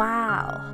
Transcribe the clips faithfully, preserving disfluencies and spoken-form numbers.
Wow! Wow!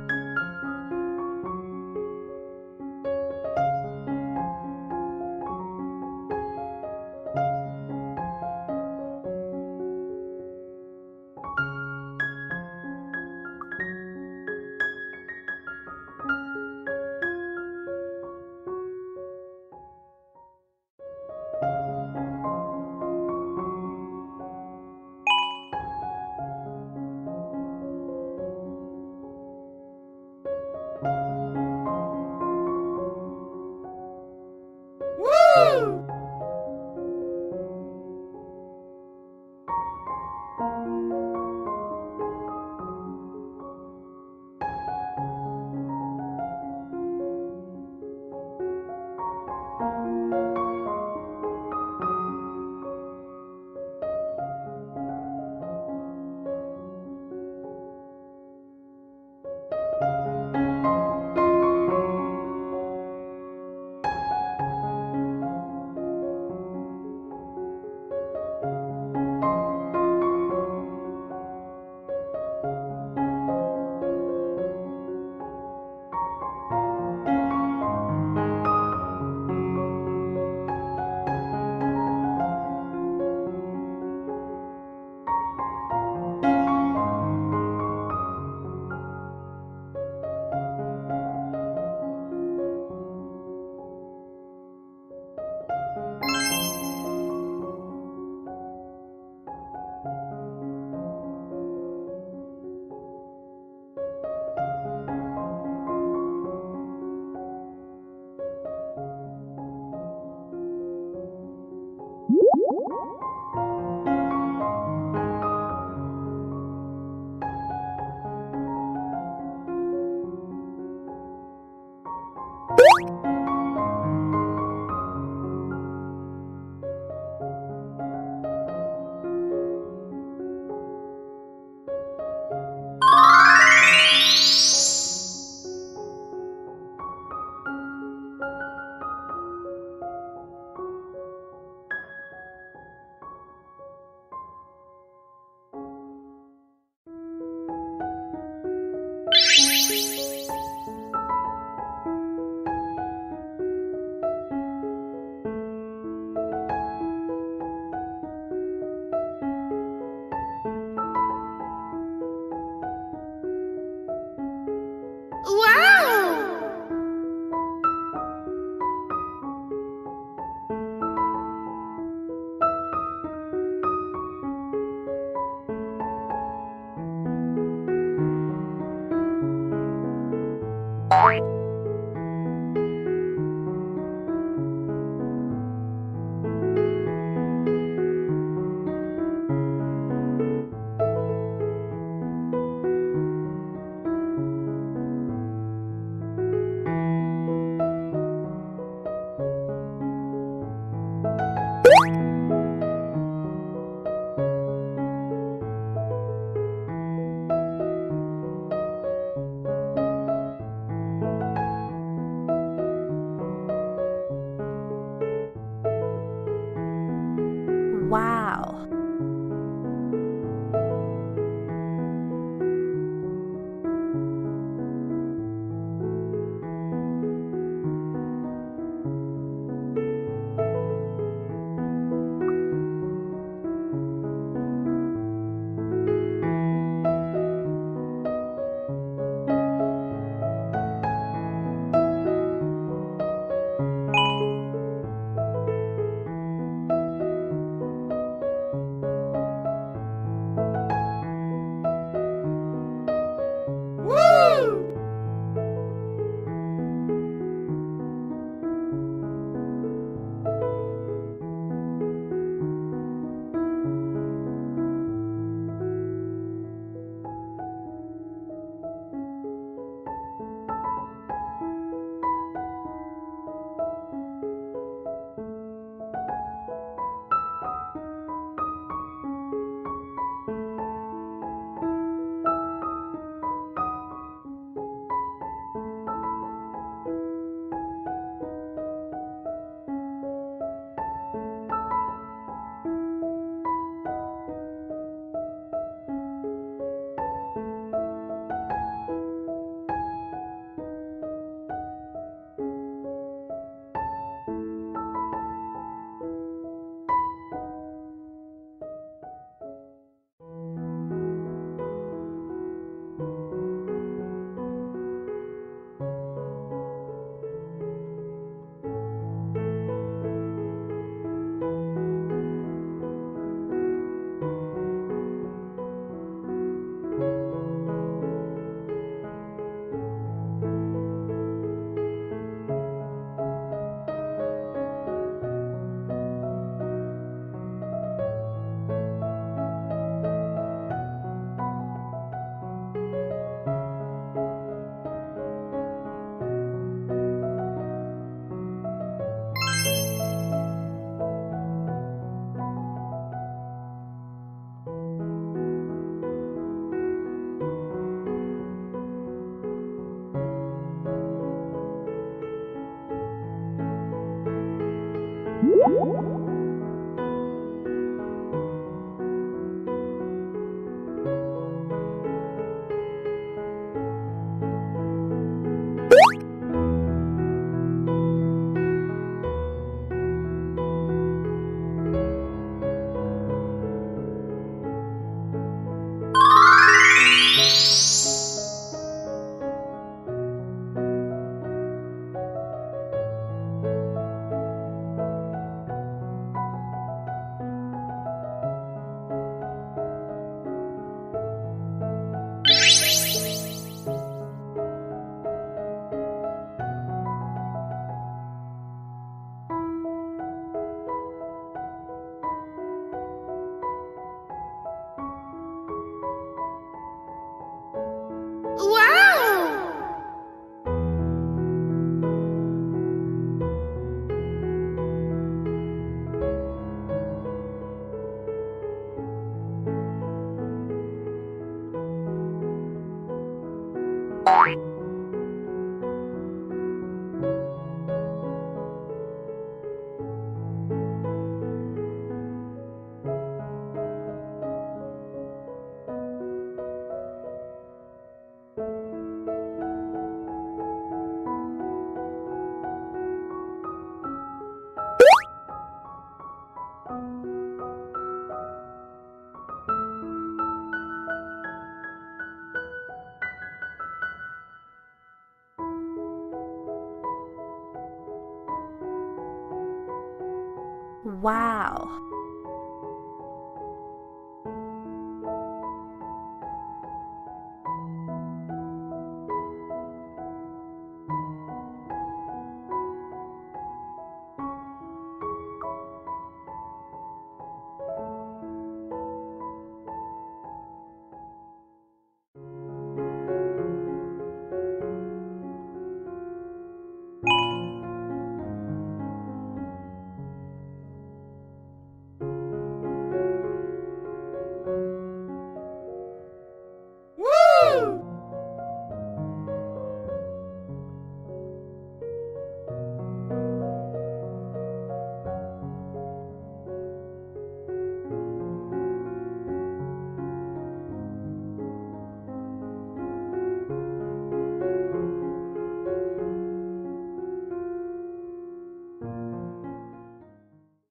Wow!